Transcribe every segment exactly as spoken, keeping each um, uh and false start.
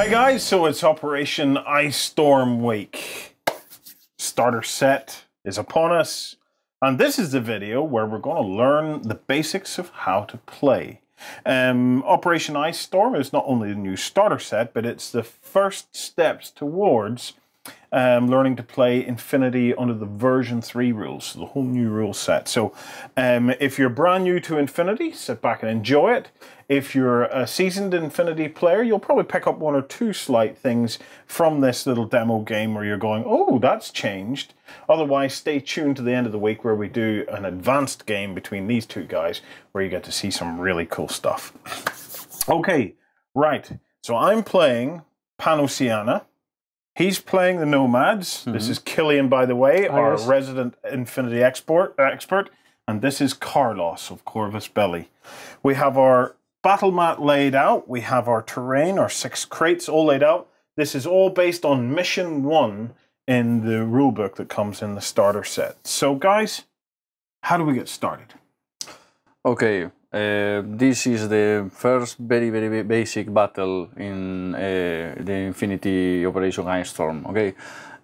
Hey guys, so it's Operation Ice Storm week. Starter set is upon us, and this is the video where we're going to learn the basics of how to play. Um, Operation Ice Storm is not only the new starter set, but it's the first steps towards um, learning to play Infinity under the version three rules, so the whole new rule set. So um, if you're brand new to Infinity, sit back and enjoy it. If you're a seasoned Infinity player, you'll probably pick up one or two slight things from this little demo game where you're going, oh, that's changed. Otherwise, stay tuned to the end of the week where we do an advanced game between these two guys where you get to see some really cool stuff. Okay, right. So I'm playing PanOceania. He's playing the Nomads. Mm-hmm. This is Killian, by the way, Iris, our resident Infinity expert, expert. And this is Carlos of Corvus Belli. We have our battle mat laid out, we have our terrain, our six crates all laid out. This is all based on mission one in the rulebook that comes in the starter set. So guys, how do we get started? Okay, uh, this is the first very, very basic battle in uh, the Infinity Operation Ice Storm, okay?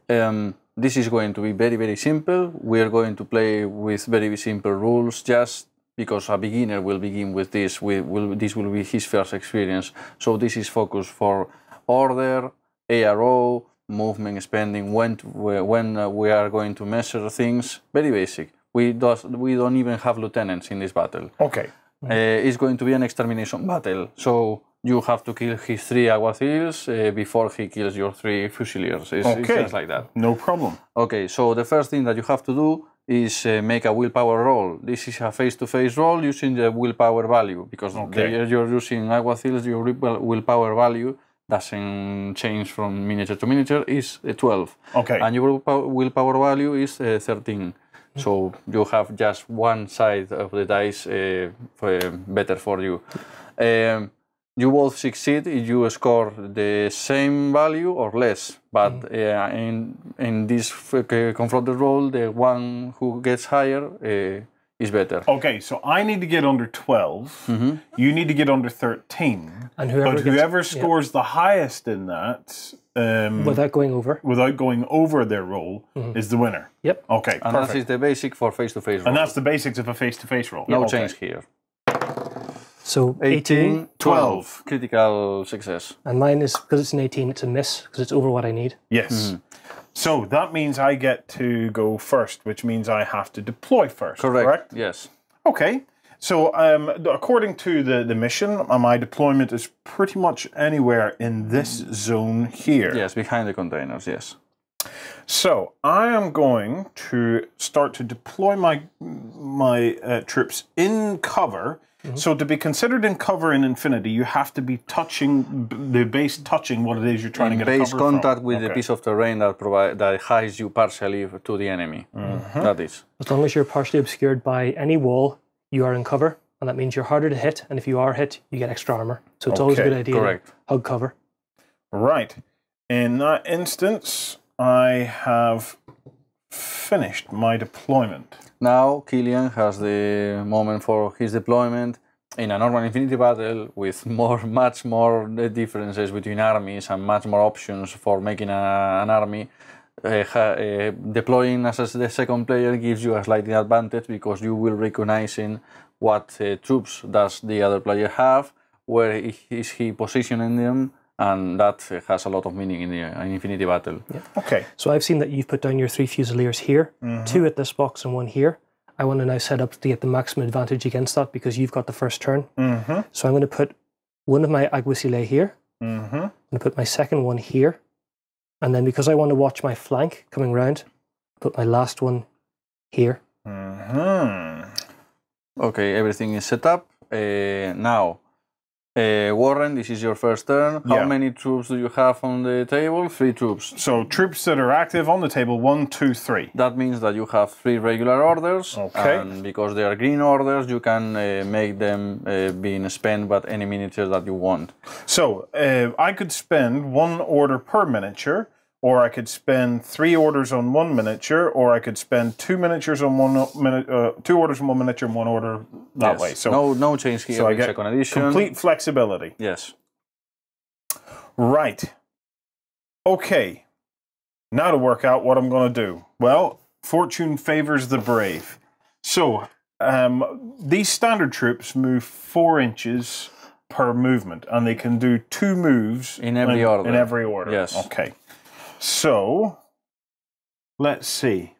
Um, this is going to be very, very simple. We are going to play with very simple rules, just because a beginner will begin with this, we will, this will be his first experience. So this is focused for order, A R O, movement, spending, when to, when we are going to measure things. Very basic. We, does, we don't even have lieutenants in this battle. Okay. Uh, it's going to be an extermination battle. So you have to kill his three Agua Thils uh, before he kills your three Fusiliers. It's, okay. It's just like that. No problem. Okay, so the first thing that you have to do is uh, make a willpower roll. This is a face-to-face roll using the willpower value, because okay. the, you're using Agua Thils, your willpower value doesn't change from miniature to miniature, is twelve. Okay. And your willpower value is uh, thirteen. So you have just one side of the dice uh, for, uh, better for you. Um, you both succeed if you score the same value or less, but uh, in, in this confronted roll, the one who gets higher uh, is better. Okay, so I need to get under twelve, mm-hmm. you need to get under thirteen, and whoever but gets, whoever scores yeah. the highest in that... Um, without going over. Without going over their roll mm-hmm. is the winner. Yep. Okay, and perfect. That is the basic for face-to-face roll. And that's the basics of a face-to-face roll. No okay. change here. So eighteen, twelve. Critical success. And mine is, because it's an eighteen, it's a miss, because it's over what I need. Yes. Mm. So that means I get to go first, which means I have to deploy first, correct? correct? Yes. Okay. So um, according to the, the mission, my deployment is pretty much anywhere in this zone here. Yes, behind the containers, yes. So I am going to start to deploy my, my uh, troops in cover. Mm-hmm. So to be considered in cover in Infinity, you have to be touching, the base touching what it is you're trying in to get base cover contact from. with okay. the piece of terrain that provide, that hides you partially to the enemy. Mm-hmm. That is. As long as you're partially obscured by any wall, you are in cover, and that means you're harder to hit, and if you are hit, you get extra armor. So it's okay. always a good idea Correct. to hug cover. Right. In that instance, I have finished my deployment. Now Killian has the moment for his deployment. In a normal Infinity battle with more, much more differences between armies and much more options for making a, an army, uh, uh, deploying as the second player gives you a slight advantage because you will recognize in what uh, troops does the other player have, where is he positioning them, and that has a lot of meaning in the uh, Infinity battle. Yeah. Okay. So I've seen that you've put down your three Fusiliers here, mm-hmm. two at this box and one here. I want to now set up to get the maximum advantage against that because you've got the first turn. Mm-hmm. So I'm going to put one of my Aguacile here, mm-hmm. I'm going to put my second one here, and then because I want to watch my flank coming round, put my last one here. Mm-hmm. Okay, everything is set up. Uh, now, Uh, Warren, this is your first turn. How yeah. many troops do you have on the table? Three troops. So troops that are active on the table, one, two, three. That means that you have three regular orders. Okay. And because they are green orders, you can uh, make them uh, being spent by any miniature that you want. So uh, I could spend one order per miniature, or I could spend three orders on one miniature, or I could spend two miniatures on one mini uh, two orders on one miniature and one order that yes. way. So no, no change here. So I get complete flexibility. Yes. Right. Okay. Now to work out what I'm going to do. Well, fortune favors the brave. So, um, these standard troops move four inches per movement, and they can do two moves in every in, order. In every order. Yes. Okay. So, let's see.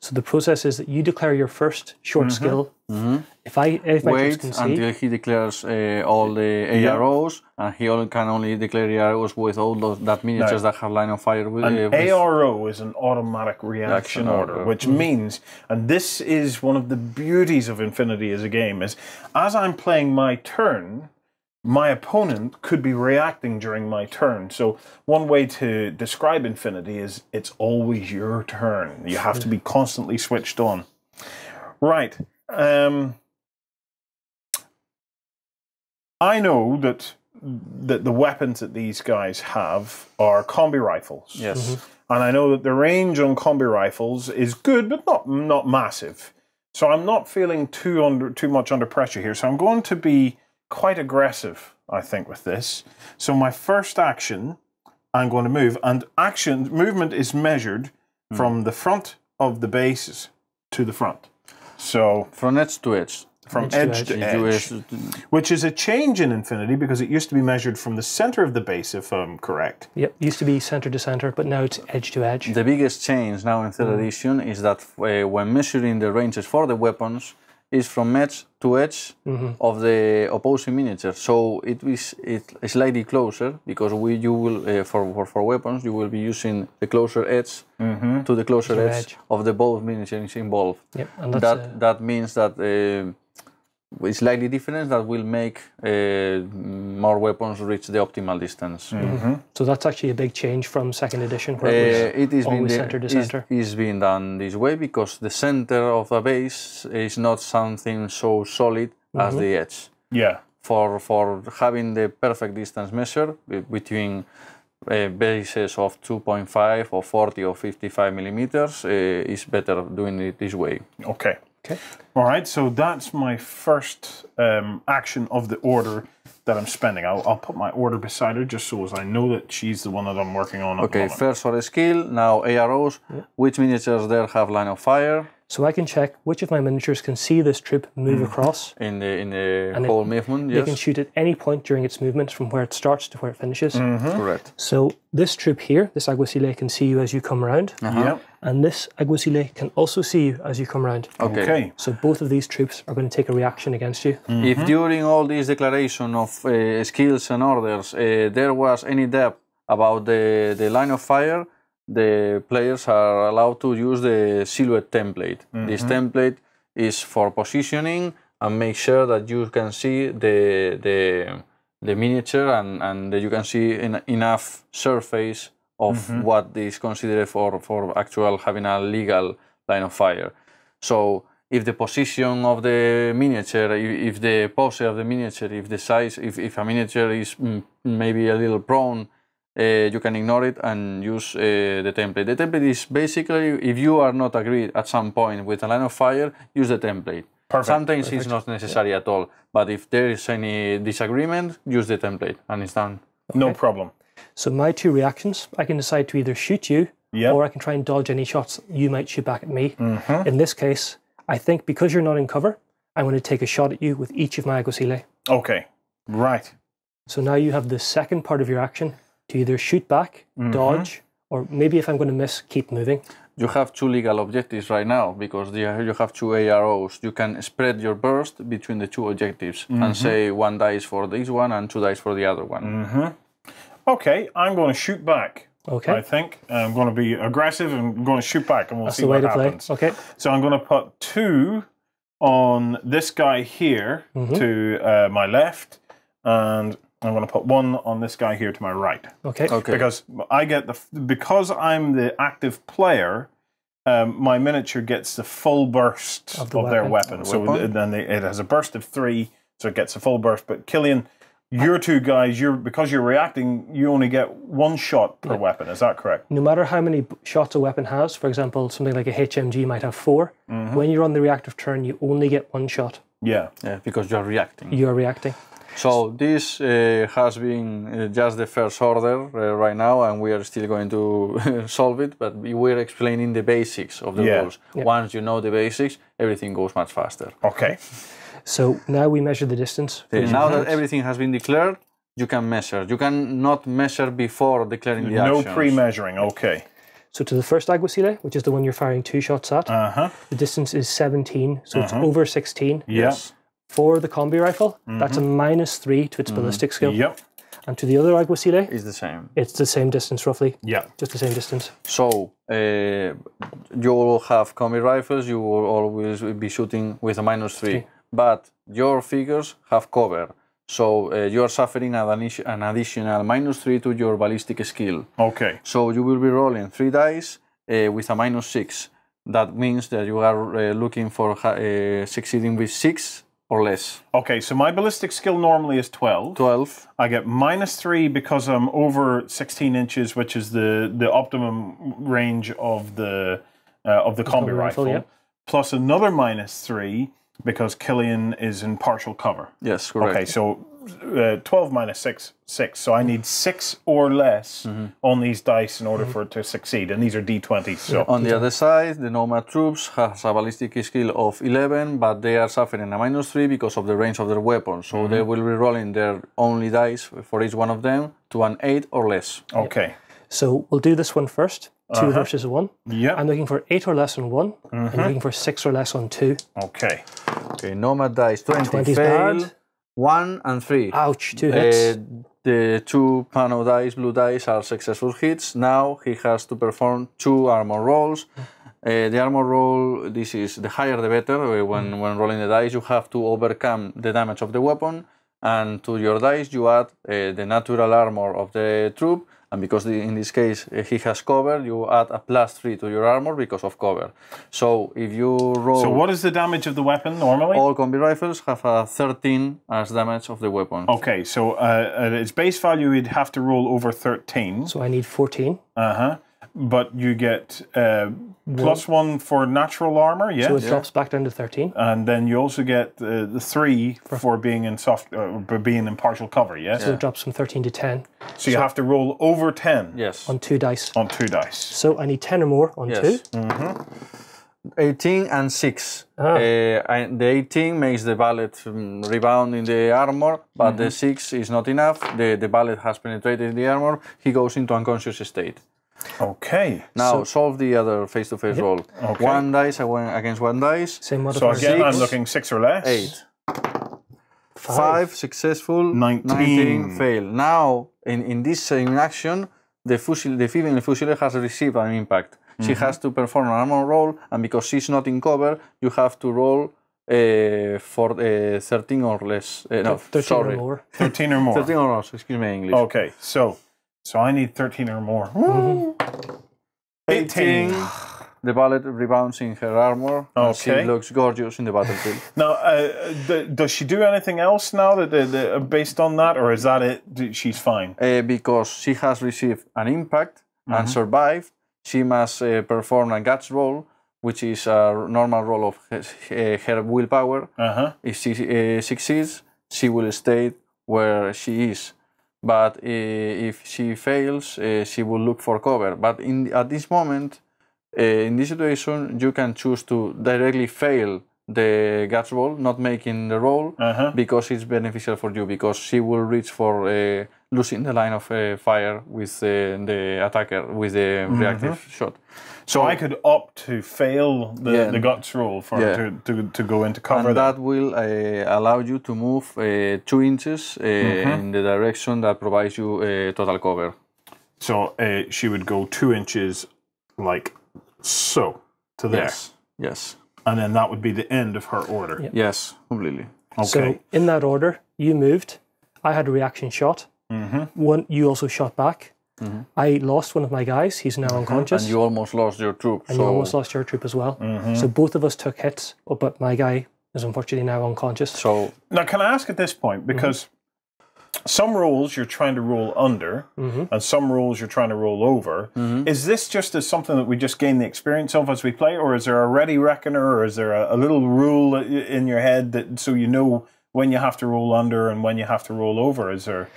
So the process is that you declare your first short mm-hmm. skill. Mm-hmm. If I if wait I can see, until he declares uh, all the A R Os, yeah. and he only, can only declare A R Os with all those that miniatures no. that have line of fire. With, an uh, with A R O is an automatic reaction order, order, which mm-hmm. means, and this is one of the beauties of Infinity as a game, is as I'm playing my turn, my opponent could be reacting during my turn. So one way to describe Infinity is it's always your turn. You have to be constantly switched on. Right. Um, I know that, that the weapons that these guys have are combi rifles. Yes. Mm-hmm. And I know that the range on combi rifles is good, but not, not massive. So I'm not feeling too, under, too much under pressure here. So I'm going to be quite aggressive, I think, with this. So my first action, I'm going to move, and action movement is measured mm. from the front of the base to the front. So from edge to edge, from edge to edge, which is a change in Infinity because it used to be measured from the center of the base, if I'm correct. Yep, used to be center to center, but now it's edge to edge. The biggest change now in third mm. edition is that uh, when measuring the ranges for the weapons, is from edge to edge mm-hmm. of the opposing miniature, so it is it's slightly closer because we you will uh, for, for for weapons you will be using the closer edge mm-hmm. to the closer edge, edge of the both miniatures involved. Yep, and that uh, that means that uh, it's slightly different. That will make uh, more weapons reach the optimal distance. Mm-hmm. So that's actually a big change from second edition, where uh, it, was it is always been center to center. It is being done this way because the center of a base is not something so solid mm-hmm. as the edge. Yeah. For for having the perfect distance measure between uh, bases of two point five or forty or fifty-five millimeters, uh, is better doing it this way. Okay. Okay. All right, so that's my first um, action of the order that I'm spending. I'll, I'll put my order beside her just so as I know that she's the one that I'm working on. Okay, first for a skill, now A R Os. Yeah. Which miniatures there have line of fire? So I can check which of my miniatures can see this troop move mm. across. In the, in the whole it, movement, yes. They can shoot at any point during its movement from where it starts to where it finishes. Mm-hmm. Correct. So this troop here, this Aguacile, can see you as you come around. Uh-huh. Yep. And this Aguacile can also see you as you come around. Okay. okay. So both of these troops are going to take a reaction against you. Mm-hmm. If during all this declaration of uh, skills and orders uh, there was any doubt about the, the line of fire, the players are allowed to use the silhouette template. Mm-hmm. This template is for positioning and make sure that you can see the, the, the miniature and, and that you can see in, enough surface of mm-hmm. what is considered for, for actual having a legal line of fire. So if the position of the miniature, if, if the pose of the miniature, if the size, if, if a miniature is maybe a little prone, uh, you can ignore it and use uh, the template. The template is basically, if you are not agreed at some point with a line of fire, use the template. Perfect. Sometimes Perfect. It's not necessary yeah. at all, but if there is any disagreement, use the template and it's done. Okay. No problem. So my two reactions, I can decide to either shoot you, yep. or I can try and dodge any shots you might shoot back at me. Mm-hmm. In this case, I think because you're not in cover, I'm going to take a shot at you with each of my Agocile. Okay, right. So now you have the second part of your action to either shoot back, mm-hmm. dodge, or maybe if I'm going to miss, keep moving. You have two legal objectives right now because you have two A R Os. You can spread your burst between the two objectives mm-hmm. and say one dice for this one and two dice for the other one. Mm-hmm. Okay, I'm going to shoot back. Okay. I think I'm going to be aggressive and I'm going to shoot back, and we'll That's see what happens. Play. Okay. So I'm going to put two on this guy here mm-hmm. to uh, my left, and I'm going to put one on this guy here to my right. Okay. Okay. Because I get the because I'm the active player, um, my miniature gets the full burst of, the of weapon. their weapon. The so weapon. then they, it has a burst of three, so it gets a full burst. But Killian. Your two guys, you're because you're reacting, you only get one shot per yeah. weapon, is that correct? No matter how many shots a weapon has, for example, something like a H M G might have four, mm-hmm. when you're on the reactive turn, you only get one shot. Yeah, yeah, because you're reacting. You're reacting. So this uh, has been uh, just the first order uh, right now, and we are still going to solve it, but we're explaining the basics of the yeah. rules. Yeah. Once you know the basics, everything goes much faster. Okay. So now we measure the distance. Yeah. Now that everything has been declared, you can measure. You can not measure before declaring the actions. No pre-measuring, okay. So to the first Aguacile, which is the one you're firing two shots at, uh-huh. the distance is seventeen, so uh-huh. it's over sixteen. Yes. For the combi rifle, mm-hmm. that's a minus three to its mm-hmm. ballistic skill. Yep. And to the other Aguacile, is the same. It's the same distance roughly. Yeah. Just the same distance. So uh, you will have combi rifles. You will always be shooting with a minus three, three. But your figures have cover. So uh, you are suffering an, an additional minus three to your ballistic skill. Okay. So you will be rolling three dice uh, with a minus six. That means that you are uh, looking for uh, succeeding with six or less. Okay, so my ballistic skill normally is twelve. twelve. I get minus three because I'm over sixteen inches, which is the, the optimum range of the, uh, of the, the combi, combi rifle. rifle yeah. Plus another minus three. Because Killian is in partial cover. Yes, correct. Okay, so uh, twelve minus six, six. So I need six or less mm-hmm. on these dice in order mm-hmm. for it to succeed, and these are d twenties. So yeah. On the other side, the Nomad troops has a ballistic skill of eleven, but they are suffering a minus three because of the range of their weapons. So mm-hmm. they will be rolling their only dice for each one of them to an eight or less. Okay. Yeah. So we'll do this one first. Two uh-huh. versus one. Yeah. I'm looking for eight or less on one. Mm-hmm. I'm looking for six or less on two. Okay. Okay. Nomad dice twenty. twenty fail. One and three. Ouch! Two hits. Uh, the two pano dice, blue dice, are successful hits. Now he has to perform two armor rolls. Uh, the armor roll. This is the higher the better. When mm. when rolling the dice, you have to overcome the damage of the weapon, and to your dice you add uh, the natural armor of the troop. And because the, in this case uh, he has cover, you add a plus three to your armor because of cover. So if you roll... So what is the damage of the weapon normally? All combi rifles have a thirteen as damage of the weapon. Okay, so uh, at its base value you'd have to roll over thirteen. So I need fourteen. Uh-huh. But you get uh, plus one for natural armor, yeah. So it drops yeah. back down to thirteen. And then you also get uh, the three for, for being in soft, uh, for being in partial cover, yeah. So yeah. it drops from thirteen to ten. So, so you have to roll over ten. Yes. On two dice. On two dice. So I need ten or more on yes. two. Mm-hmm. eighteen and six. Oh. Uh, and the eighteen makes the bullet um, rebound in the armor, but mm-hmm. the six is not enough. The the bullet has penetrated the armor. He goes into unconscious state. Okay. Now so, solve the other face-to-face yep. roll. Okay. One dice against one dice. Same modifier. So again, six, I'm looking six or less. Eight. Five, Five successful. Nineteen. Nineteen fail. Now, in, in this same action, the fusil, the female fusilier has received an impact. Mm-hmm. She has to perform an armor roll, and because she's not in cover, you have to roll uh, for uh, thirteen or less. Uh, no, thirteen sorry. or more. Thirteen or more. Thirteen or more. Excuse me, English. Okay, so. So I need thirteen or more. Mm-hmm. eighteen. The bullet rebounds in her armor. Okay. She looks gorgeous in the battlefield. Now, uh, the, does she do anything else now that the, the, based on that, or is that it? She's fine? Uh, because she has received an impact mm-hmm. and survived, she must uh, perform a guts roll, which is a normal roll of his, uh, her willpower. Uh-huh. If she uh, succeeds, she will stay where she is. But uh, if she fails, uh, she will look for cover. But in, at this moment, uh, in this situation, you can choose to directly fail the guts roll, not making the roll, uh-huh. because it's beneficial for you, because she will reach for uh, losing the line of uh, fire with uh, the attacker, with the mm-hmm. reactive shot. So, so I could opt to fail the, yeah. the guts roll for yeah. to, to, to go into cover. And that, that will uh, allow you to move uh, two inches uh, mm-hmm. in the direction that provides you uh, total cover. So uh, she would go two inches like so to there. Yes. Yes. And then that would be the end of her order. Yep. Yes, completely. Okay. So in that order, you moved. I had a reaction shot. Mm-hmm. One, you also shot back. Mm-hmm. I lost one of my guys. He's now unconscious. And you almost lost your troop. And so... you almost lost your troop as well. Mm-hmm. So both of us took hits, but my guy is unfortunately now unconscious. So now, can I ask at this point, because mm-hmm. some rolls you're trying to roll under, mm-hmm. and some rolls you're trying to roll over. Mm-hmm. Is this just as something that we just gain the experience of as we play, or is there a ready reckoner, or is there a, a little rule in your head that so you know when you have to roll under and when you have to roll over? Is there?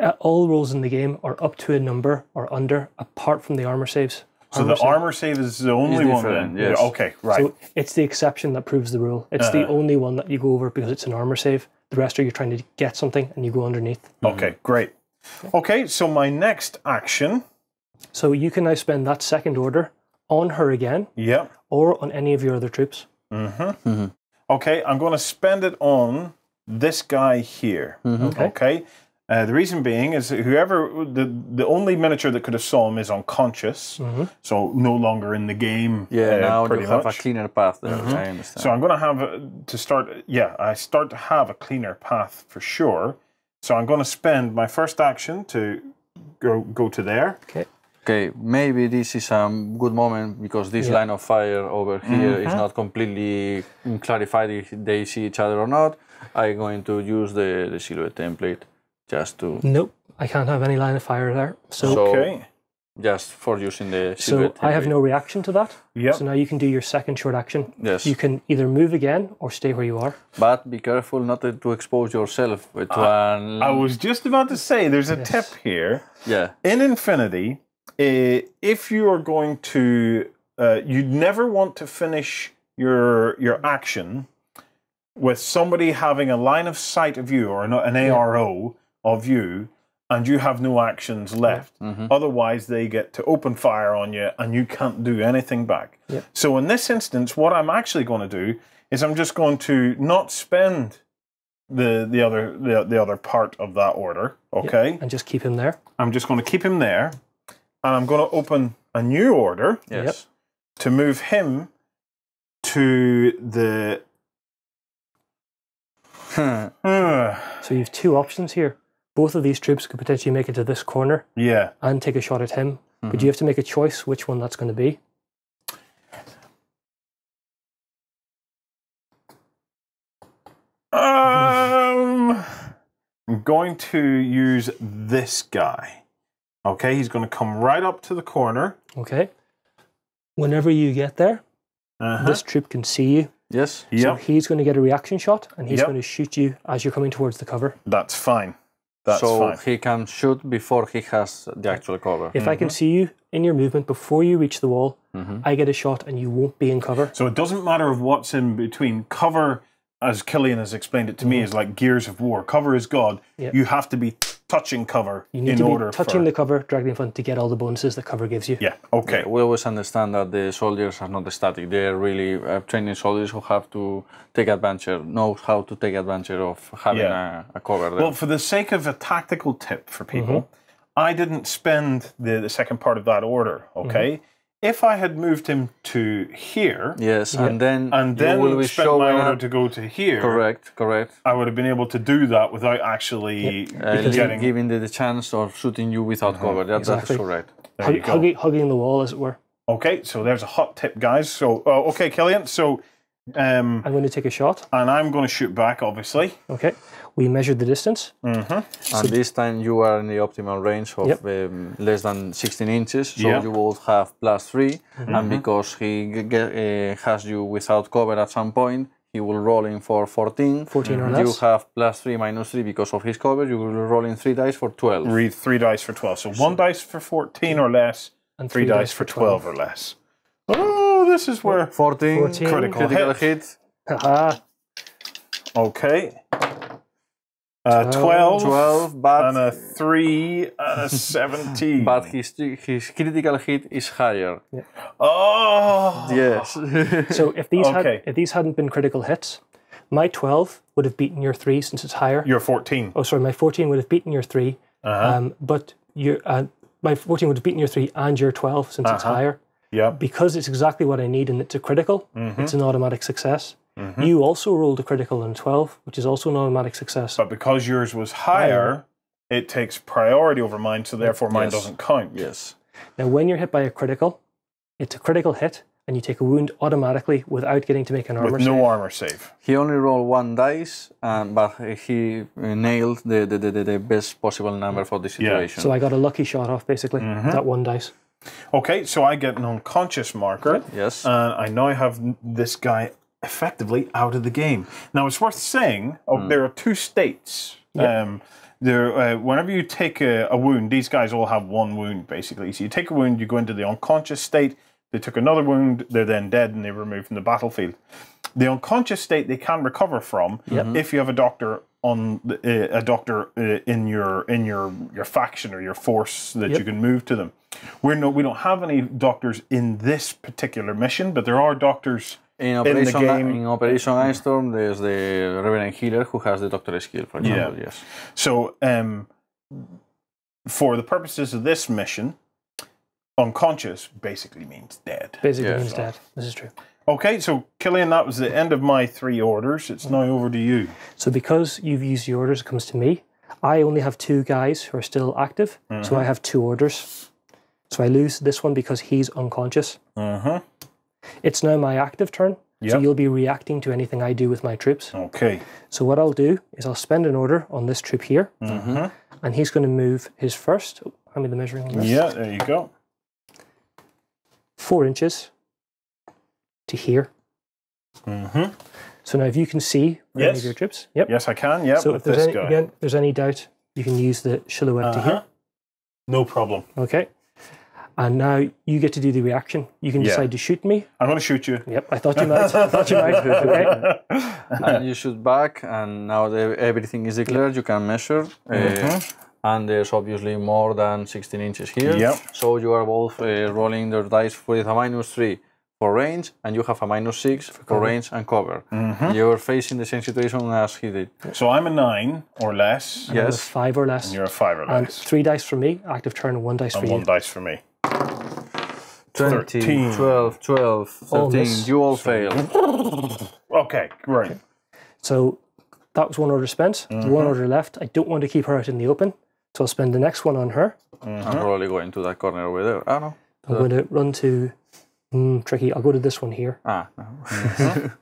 Uh, all rolls in the game are up to a number or under, apart from the armor saves. So armor the save. armor save is the only one then? Yes. Okay, right. So it's the exception that proves the rule. It's uh -huh. the only one that you go over because it's an armor save. The rest are you trying to get something and you go underneath. Okay, great. Yeah. Okay, so my next action. So you can now spend that second order on her again. Yeah. Or on any of your other troops. Mm-hmm. Mm-hmm. Okay, I'm going to spend it on this guy here. Mm-hmm. Okay. okay. Uh, the reason being is that whoever, the, the only miniature that could have saw him is unconscious, mm-hmm. so no longer in the game. Yeah, uh, now you have a cleaner path there, mm-hmm. I understand. So I'm going to have, a, to start, yeah, I start to have a cleaner path for sure. So I'm going to spend my first action to go, go to there. Okay. Okay, maybe this is a good moment because this yeah. line of fire over here mm-hmm. is not completely clarified if they see each other or not. I'm going to use the, the silhouette template. Just to... Nope, I can't have any line of fire there. So, okay. just for using the... So I have no reaction to that. Yep. So now you can do your second short action. Yes. You can either move again or stay where you are. But be careful not to expose yourself with I, one... I was just about to say, there's a yes. tip here. Yeah. In Infinity, uh, if you are going to... Uh, you'd never want to finish your your action with somebody having a line of sight of you or an, an yeah. A R O... of you, and you have no actions left. Mm-hmm. Otherwise, they get to open fire on you, and you can't do anything back. Yep. So in this instance, what I'm actually going to do is I'm just going to not spend the the other the, the other part of that order. Okay, yep. and just keep him there. I'm just going to keep him there, and I'm going to open a new order. Yes, yep. to move him to the. Huh. So you have two options here. Both of these troops could potentially make it to this corner yeah. and take a shot at him. Mm-hmm. But you have to make a choice which one that's going to be. Um, I'm going to use this guy. Okay, he's going to come right up to the corner. Okay. Whenever you get there, uh-huh. this troop can see you. Yes. Yep. So he's going to get a reaction shot and he's yep. going to shoot you as you're coming towards the cover. That's fine. That's so fine. He can shoot before he has the actual cover. If mm-hmm. I can see you in your movement before you reach the wall, mm-hmm. I get a shot and you won't be in cover. So it doesn't matter of what's in between. Cover, as Killian has explained it to mm-hmm. me, is like Gears of War. Cover is God. Yep. You have to be touching cover in order for... You need to be touching for... the cover, dragging in front to get all the bonuses that cover gives you. Yeah, okay. Yeah, we always understand that the soldiers are not static. They're really uh, training soldiers who have to take advantage, know how to take advantage of having yeah. a, a cover there. Well, for the sake of a tactical tip for people, mm-hmm. I didn't spend the, the second part of that order, okay? Mm-hmm. If I had moved him to here, yes, and yeah. then and then will spent my order to go to here, correct, correct. I would have been able to do that without actually yep. uh, getting giving the, the chance of shooting you without mm-hmm. cover. That, exactly. That's correct. Hug, hugging, hugging the wall, as it were. Okay, so there's a hot tip, guys. So, uh, okay, Killian. So, um, I'm going to take a shot, and I'm going to shoot back, obviously. Okay, we measured the distance, mm-hmm. so and this time you are in the optimal range of yep. um, less than sixteen inches, so yep. you will have plus three. Mm-hmm. And because he get, uh, has you without cover at some point, he will roll in for fourteen. fourteen or less. You have plus three minus three because of his cover. You will roll in three dice for twelve. Read three dice for twelve. So one dice for fourteen or less, and three, three dice, dice for twelve, twelve or less. Oh, this is where fourteen, fourteen critical, critical hit. hit. Okay. Uh, twelve, twelve but and a three and a seventeen. But his, his critical hit is higher. Yeah. Oh! Yes. So if these, okay. had, if these hadn't been critical hits, my twelve would have beaten your three since it's higher. Your fourteen. Oh, sorry, my fourteen would have beaten your three. Uh-huh. um, but your, uh, my fourteen would have beaten your three and your twelve since uh-huh. it's higher. Yeah. Because it's exactly what I need and it's a critical, mm-hmm. it's an automatic success. Mm-hmm. You also rolled a critical in twelve, which is also an automatic success. But because yours was higher, yeah. it takes priority over mine, so therefore mine yes. doesn't count. Yes. Now, when you're hit by a critical, it's a critical hit, and you take a wound automatically without getting to make an armor save. With no save. armor save. He only rolled one dice, um, but he nailed the, the, the, the best possible number for the situation. Yeah. So I got a lucky shot off, basically, mm-hmm. that one dice. Okay, so I get an unconscious marker. Yes. And I now have this guy effectively out of the game. Now, it's worth saying, oh, mm. there are two states. Yep. Um, there, uh, whenever you take a, a wound, these guys all have one wound, basically. So you take a wound, you go into the unconscious state. They took another wound, they're then dead, and they're removed from the battlefield. The unconscious state they can recover from yep. if you have a doctor on the, uh, a doctor uh, in your in your your faction or your force that yep. you can move to them. We're no, we don't have any doctors in this particular mission, but there are doctors in, operation, in the game. In Operation Ice Storm, there's the Reverend Healer who has the doctor skill, for example. Yeah. Yes. So, um, for the purposes of this mission, unconscious basically means dead. Basically yeah. means dead. This is true. Okay, so Killian, that was the end of my three orders. It's now over to you. So because you've used the orders, it comes to me. I only have two guys who are still active, mm-hmm. so I have two orders. So I lose this one because he's unconscious. Mm-hmm. It's now my active turn, yep. so you'll be reacting to anything I do with my troops. Okay. So what I'll do is I'll spend an order on this troop here, mm-hmm. and he's going to move his first. Oh, hand me the measuring on this. Yeah, there you go. Four inches. To here. Mm-hmm. So now, if you can see yes. any of your troops, yep. Yes, I can. Yeah. So if there's any, again, if there's any doubt, you can use the silhouette uh-huh. to here. No problem. Okay. And now you get to do the reaction. You can yeah. decide to shoot me. I'm going to shoot you. Yep. I thought you might. I thought you might. Okay. And you shoot back, and now the, everything is declared. You can measure. Mm-hmm. Uh, and there's obviously more than sixteen inches here. Yep. So you are both uh, rolling their dice with a minus three. For range, and you have a minus six for, for range and cover. Mm-hmm. You're facing the same situation as he did. So I'm a nine or less. And yes. I'm a five or less. And you're a five or less. And three dice for me, active turn, and one dice and for one you. one dice for me. twenty, thirteen. twelve, twelve, thirteen. All you all fail. Okay, great. Okay. So that was one order spent, mm-hmm. one order left. I don't want to keep her out in the open, so I'll spend the next one on her. Mm-hmm. I'm probably going to that corner over there. I don't know. I'm so. going to run to... Mm, tricky. I'll go to this one here. Ah. No.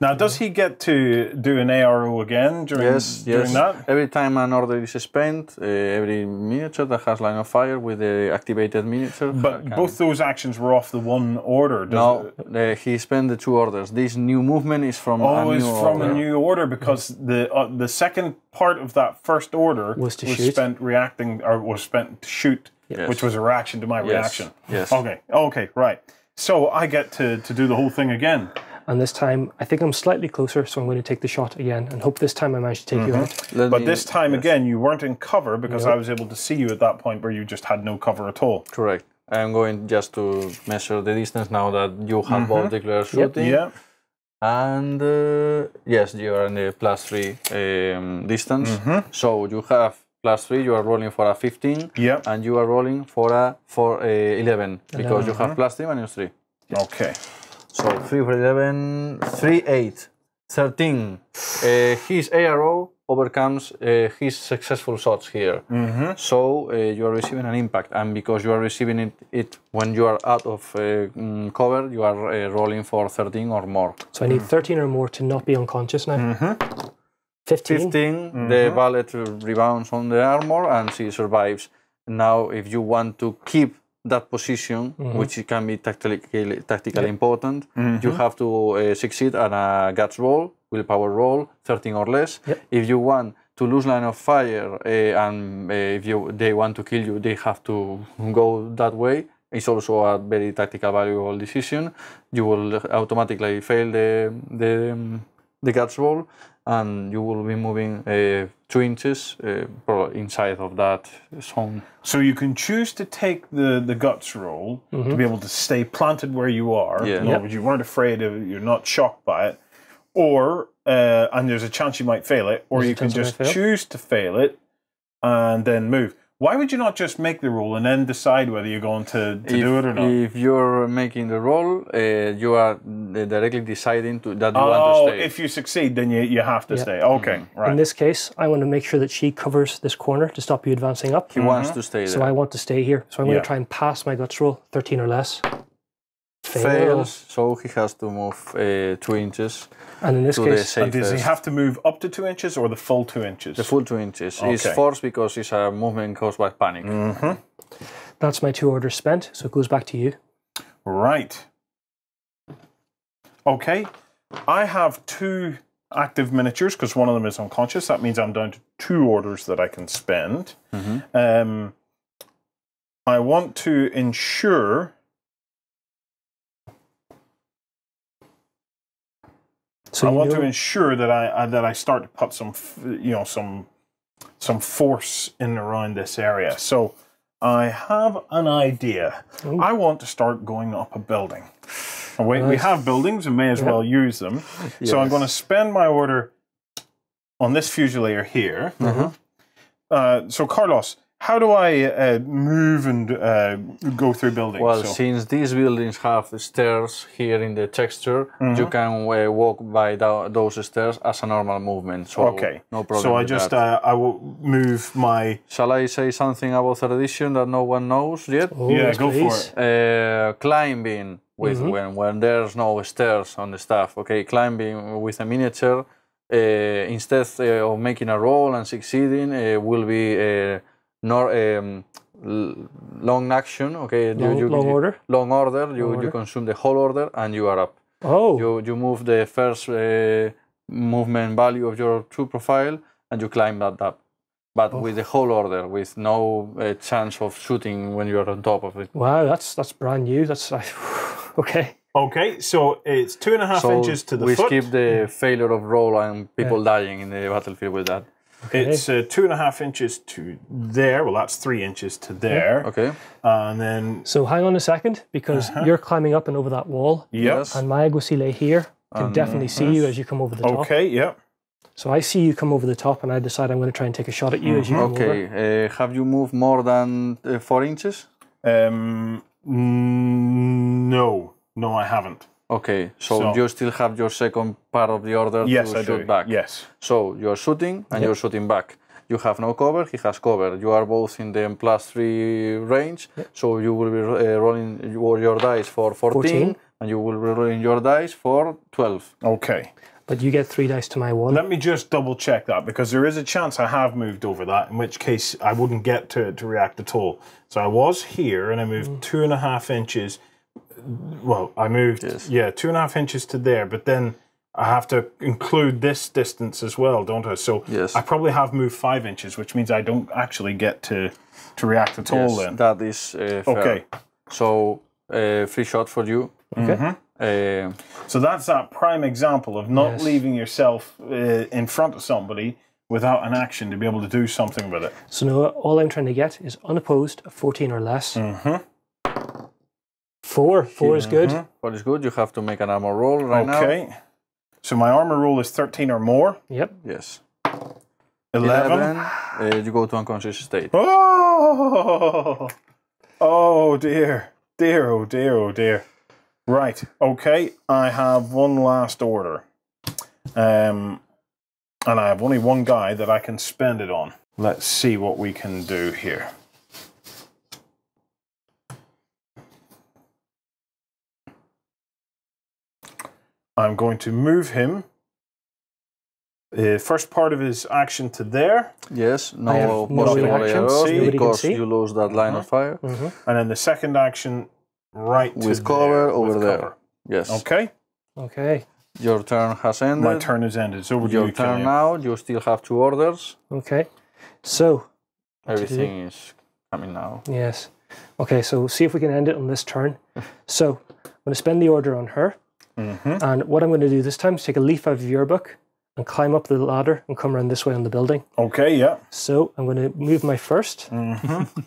Now, does he get to do an A R O again during, yes, during yes. that? Every time an order is spent, uh, every miniature that has line of fire with the activated miniature. But can... both those actions were off the one order. No, uh, he spent the two orders. This new movement is from oh, a new it's from order. a new order because mm. the uh, the second part of that first order was, to was shoot. spent reacting or was spent to shoot. Yes. Which was a reaction to my yes. reaction. Yes. Okay. Okay. Right. So I get to to do the whole thing again. And this time, I think I'm slightly closer, so I'm going to take the shot again, and hope this time I manage to take mm-hmm. you out. Let but me, this time yes. again, you weren't in cover because nope. I was able to see you at that point where you just had no cover at all. Correct. I'm going just to measure the distance now that you have mm-hmm. both declared shooting. Yep. Yeah. And uh, yes, you are in the plus three um, distance, mm-hmm. so you have. Plus three, you are rolling for a fifteen, yep. and you are rolling for a for a eleven because eleven. You have plus three minus three. Okay. So three for eleven, three eight, thirteen. Uh, his A R O overcomes uh, his successful shots here. Mm-hmm. So uh, you are receiving an impact, and because you are receiving it, it when you are out of uh, cover, you are uh, rolling for thirteen or more. So I need mm. thirteen or more to not be unconscious now. Mm-hmm. fifteen. fifteen mm-hmm. The bullet rebounds on the armor and she survives. Now, if you want to keep that position, mm-hmm. which can be tactically, tactically yep. important, mm-hmm. you have to uh, succeed at a guts roll, willpower roll, thirteen or less. Yep. If you want to lose line of fire uh, and uh, if you, they want to kill you, they have to go that way. It's also a very tactical, valuable decision. You will automatically fail the, the, um, the guts roll. And you will be moving uh, two inches uh, inside of that zone. So you can choose to take the, the guts roll mm-hmm. to be able to stay planted where you are. Yeah. No, yep. but you weren't afraid of it, you're not shocked by it. Or, uh, and there's a chance you might fail it, or there's you can just choose to fail it and then move. Why would you not just make the roll and then decide whether you're going to, to if, do it or not? If you're making the roll, uh, you are directly deciding to, that you oh, want to stay. Oh, if you succeed, then you, you have to yeah. stay. Okay, mm-hmm. right. In this case, I want to make sure that she covers this corner to stop you advancing up. He mm-hmm. wants to stay there. So I want to stay here. So I'm yeah. going to try and pass my guts roll, thirteen or less. Fails. Fails, so he has to move uh, two inches. And in this case, and does he have to move up to two inches or the full two inches? The full two inches. Okay. He's forced because it's a movement caused by panic. Mm-hmm. That's my two orders spent, so it goes back to you. Right. Okay, I have two active miniatures because one of them is unconscious. That means I'm down to two orders that I can spend. Mm-hmm. um, I want to ensure... So I want to ensure that I, I that I start to put some, you know, some some force in and around this area. So I have an idea. Ooh. I want to start going up a building. Oh, wait, nice. We have buildings and may as yeah. well use them. Yes. So I'm going to spend my order on this Fusilier here. Mm-hmm. uh, so Carlos, how do I uh, move and uh, go through buildings? Well, so. Since these buildings have stairs here in the texture, mm-hmm. you can uh, walk by th those stairs as a normal movement. So okay. No problem. So I just uh, I will move my. Shall I say something about third edition that no one knows yet? Oh, yeah, go please. For it. Uh, climbing with mm-hmm. when when there's no stairs on the staff. Okay, climbing with a miniature uh, instead uh, of making a roll and succeeding uh, will be. Uh, Nor, um, long action, okay. Long, you, you, long order. Long order. You long order. You consume the whole order and you are up. Oh. You you move the first uh, movement value of your true profile and you climb that up, but oh. with the whole order, with no uh, chance of shooting when you are on top of it. Wow, that's that's brand new. That's uh, okay. Okay, so it's two and a half so inches to the we foot. We skip the failure of roll and people yeah. dying in the battlefield with that. Okay. It's uh, two and a half inches to there. Well, that's three inches to there. Okay. Uh, and then. So hang on a second, because uh-huh. you're climbing up and over that wall. Yes. And my Aguacile here can um, definitely see yes. you as you come over the top. Okay. Yep. So I see you come over the top, and I decide I'm going to try and take a shot at you mm-hmm. as you come okay. over. Uh, have you moved more than uh, four inches? Um. No. No, I haven't. Okay, so, so you still have your second part of the order yes, to I shoot do. back. Yes. So you're shooting and yep. you're shooting back. You have no cover, he has cover. You are both in the plus three range, yep. so you will be uh, rolling your dice for fourteen, fourteen, and you will be rolling your dice for twelve. Okay. But you get three dice to my one. Let me just double check that, because there is a chance I have moved over that, in which case I wouldn't get to, to react at all. So I was here and I moved mm. two and a half inches. Well, I moved, yes. yeah, two and a half inches to there, but then I have to include this distance as well, don't I? So yes. I probably have moved five inches, which means I don't actually get to, to react at yes, all then. That is uh, fair. Okay. So, uh, free shot for you. Okay. Mm-hmm. uh, so that's that prime example of not yes. leaving yourself uh, in front of somebody without an action to be able to do something with it. So now all I'm trying to get is unopposed, fourteen or less. Mm-hmm. Four. Four is good. Mm-hmm. Four is good. You have to make an armor roll right now. Okay. So my armor roll is thirteen or more. Yep. Yes. Eleven. Eleven. Uh, you go to unconscious state. Oh! Oh dear. Dear, oh dear, oh dear. Right. Okay. I have one last order. Um, and I have only one guy that I can spend it on. Let's see what we can do here. I'm going to move him. The uh, first part of his action to there. Yes, no possible action because you lose that line mm-hmm. of fire. Mm-hmm. And then the second action, right with to cover there, over with there. Cover. Yes. Okay. Okay. Your turn has ended. My turn is ended. So your you, turn you? now. You still have two orders. Okay. So everything is coming now. Yes. Okay. So see if we can end it on this turn. So I'm going to spend the order on her. Mm-hmm. And what I'm going to do this time is take a leaf out of your book and climb up the ladder and come around this way on the building. Okay, yeah. So I'm going to move my first. Mm-hmm.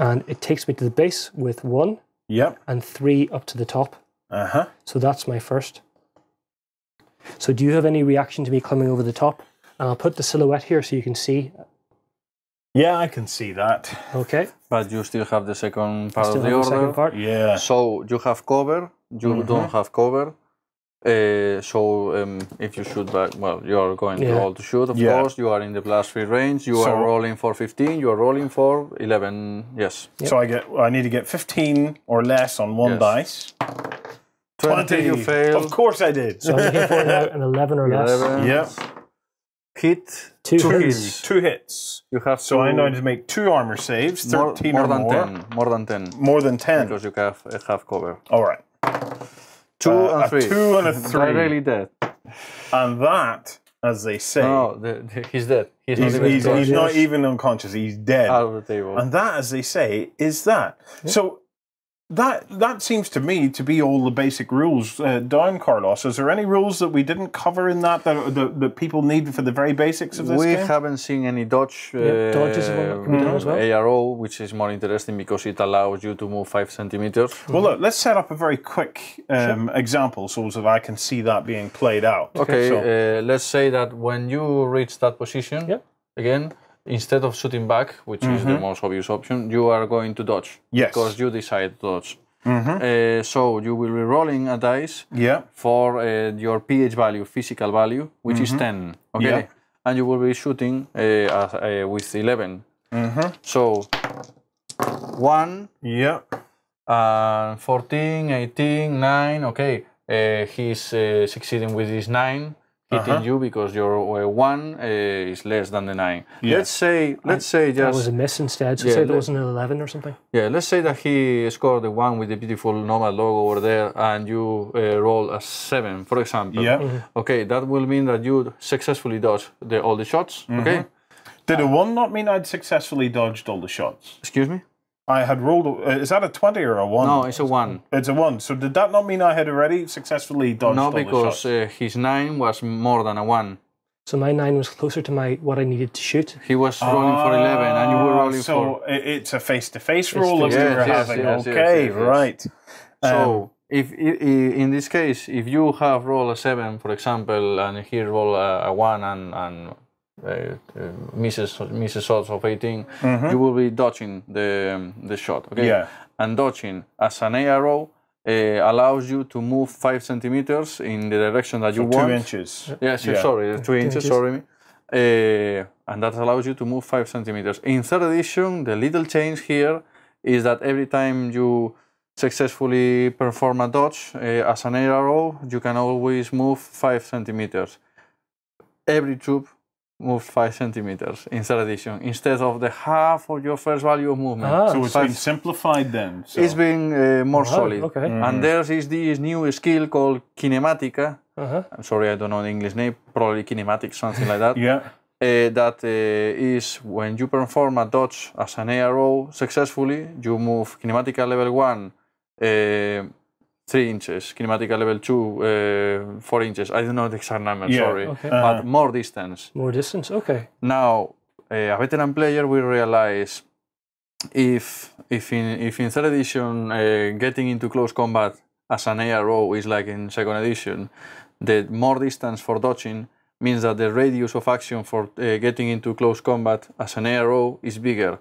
And it takes me to the base with one. Yep. And three up to the top. Uh-huh. So that's my first. So do you have any reaction to me climbing over the top? And I'll put the silhouette here so you can see. Yeah, I can see that. Okay. But you still have the second part still of the have order. The second part. Yeah. So you have cover. You mm-hmm. don't have cover. Uh, so um, if you shoot back, well, you are going yeah. to roll to shoot. Of yeah. course, you are in the blast free range. You so, are rolling for fifteen. You are rolling for eleven. Yes. Yep. So I get. I need to get fifteen or less on one yes. dice. twenty. twenty. You failed. Of course, I did. So I'm looking for an eleven or less. eleven. Yep. Hit two, two hits. hits. Two hits. You have so I now need to make two armor saves. Thirteen more, more or than more. ten. More than ten. More than ten. Because you have, have cover. All right. Two uh, and three. A two and a three. They're really dead. And that, as they say... No, the, the, he's dead. He's, he's, not, even he's, he's not even unconscious. He's dead. Out of the table. And that, as they say, is that. Yeah. So that that seems to me to be all the basic rules uh, down, Carlos. Is there any rules that we didn't cover in that that, that, that people need for the very basics of this we game? We haven't seen any dodge. Uh, yeah, dodge is one as well. A R O, which is more interesting because it allows you to move five centimeters. Mm-hmm. Well, look, let's set up a very quick um, sure. example so that I can see that being played out. Okay, so. uh, let's say that when you reach that position, yeah. again, instead of shooting back, which mm-hmm. is the most obvious option, you are going to dodge. Yes. Because you decide to dodge. Mm-hmm. uh, so you will be rolling a dice yeah. for uh, your pH value, physical value, which mm-hmm. is ten. Okay. Yeah. And you will be shooting uh, uh, uh, with eleven. Mm-hmm. So one, yeah. uh, fourteen, eighteen, nine. Okay. Uh, he's uh, succeeding with his nine. Hitting uh-huh. you because your uh, one uh, is less than the nine. Yeah. Let's say, let's I, say just that was a miss instead. So yeah, say there was an eleven or something. Yeah, let's say that he scored the one with the beautiful Nomad logo over there, and you uh, roll a seven, for example. Yeah. Mm-hmm. Okay, that will mean that you successfully dodged the, all the shots. Mm-hmm. Okay. Did a one not mean I'd successfully dodged all the shots? Excuse me. I had rolled, uh, is that a twenty or a one? No, it's a one. It's a one. So did that not mean I had already successfully dodged all the shots? No, because uh, his nine was more than a one. So my nine was closer to my what I needed to shoot. He was rolling ah, for eleven and you were rolling so for... So it's a face-to-face -face roll that yes, we were yes, having. Yes, okay, yes, yes, yes. right. Um, so if in this case, if you have rolled a seven, for example, and he rolled a, a one and... and Uh, uh, misses misses shots of eighteen, mm-hmm. you will be dodging the um, the shot, okay? Yeah. And dodging as an arrow uh, allows you to move five centimeters in the direction that you so want. Two inches. Yes, yeah. sorry, two, two inches, inches. Sorry. Uh, and that allows you to move five centimeters. In third edition, the little change here is that every time you successfully perform a dodge uh, as an arrow, you can always move five centimeters. Every troop moved five centimeters in third edition instead of the half of your first value of movement. Ah, so it's five, been simplified then. So. It's been uh, more oh, solid. Okay. Mm-hmm. And there is this new skill called Kinematica. Uh-huh. I'm sorry, I don't know the English name. Probably kinematic, something like that. Yeah. Uh, that uh, is when you perform a dodge as an arrow successfully, you move Kinematica level one. Uh, Three inches, Kinematica level two, uh, four inches. I don't know the exact number, yeah, sorry, okay. uh-huh. but more distance. More distance, okay. Now, uh, a veteran player will realize if if in if in third edition uh, getting into close combat as an A R O is like in second edition, the more distance for dodging means that the radius of action for uh, getting into close combat as an A R O is bigger.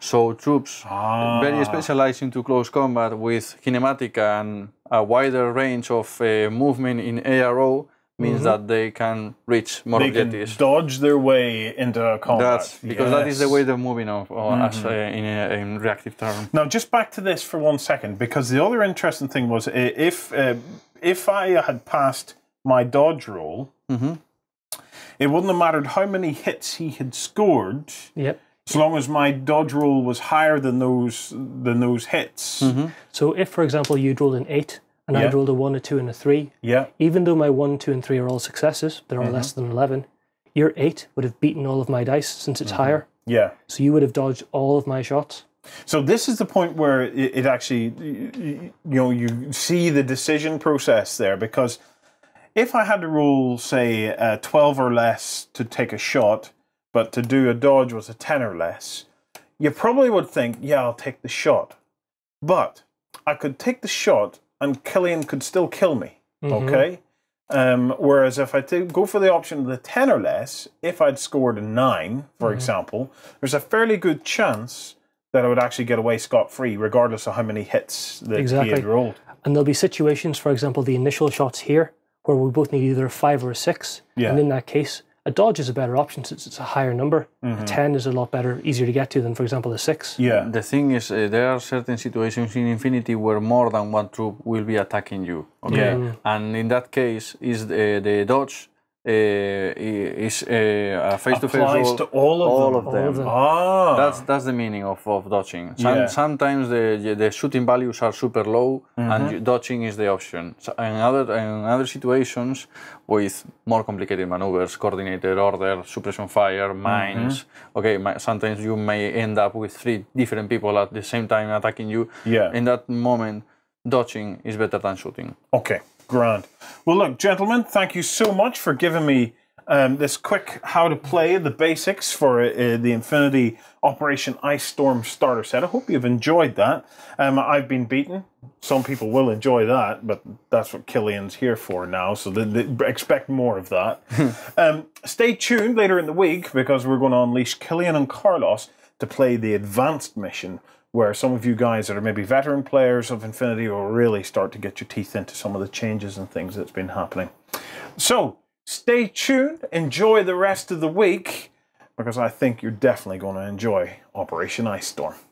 So troops ah. very specialized into close combat with Kinematica and a wider range of uh, movement in A R O means mm-hmm. that they can reach more they objectives. They can dodge their way into combat. That's because yes. that is the way they're moving on, on mm-hmm. as a, in, a, in reactive terms. Now just back to this for one second, because the other interesting thing was if, uh, if I had passed my dodge roll, mm-hmm. it wouldn't have mattered how many hits he had scored. Yep. As long as my dodge roll was higher than those than those hits. Mm-hmm. So if, for example, you'd rolled an eight and yeah. I'd rolled a one, a two, and a three, yeah. even though my one, two, and three are all successes, they're all mm-hmm. less than eleven, your eight would have beaten all of my dice since it's mm-hmm. higher. Yeah. So you would have dodged all of my shots. So this is the point where it actually, you know, you see the decision process there, because if I had to roll, say, a twelve or less to take a shot, but to do a dodge was a ten or less, you probably would think, yeah, I'll take the shot. But I could take the shot and Killian could still kill me, mm-hmm. okay? Um, whereas if I go for the option of the ten or less, if I'd scored a nine, for mm-hmm. example, there's a fairly good chance that I would actually get away scot-free, regardless of how many hits that exactly. he had rolled. And there'll be situations, for example, the initial shots here, where we both need either a five or a six, yeah. and in that case, a dodge is a better option since it's a higher number. Mm-hmm. A ten is a lot better, easier to get to than, for example, a six. Yeah. The thing is, uh, there are certain situations in Infinity where more than one troop will be attacking you. Okay. Yeah. And in that case, is the, the dodge uh, is uh, a face-to-face -face applies to all of all them. Of them. All of them. Ah. That's that's the meaning of, of dodging. Some, yeah. Sometimes the the shooting values are super low, mm-hmm. and dodging is the option. So in other in other situations with more complicated maneuvers, coordinated order, suppression fire, mines. Mm-hmm. Okay, sometimes you may end up with three different people at the same time attacking you. Yeah. In that moment, dodging is better than shooting. Okay. Grand. Well, look, gentlemen, thank you so much for giving me um, this quick how to play the basics for uh, the Infinity Operation Ice Storm starter set. I hope you've enjoyed that. Um, I've been beaten. Some people will enjoy that, but that's what Killian's here for now, so they, they expect more of that. um, stay tuned later in the week, because we're going to unleash Killian and Carlos to play the advanced mission, where some of you guys that are maybe veteran players of Infinity will really start to get your teeth into some of the changes and things that's been happening. So, stay tuned, enjoy the rest of the week, because I think you're definitely going to enjoy Operation Ice Storm.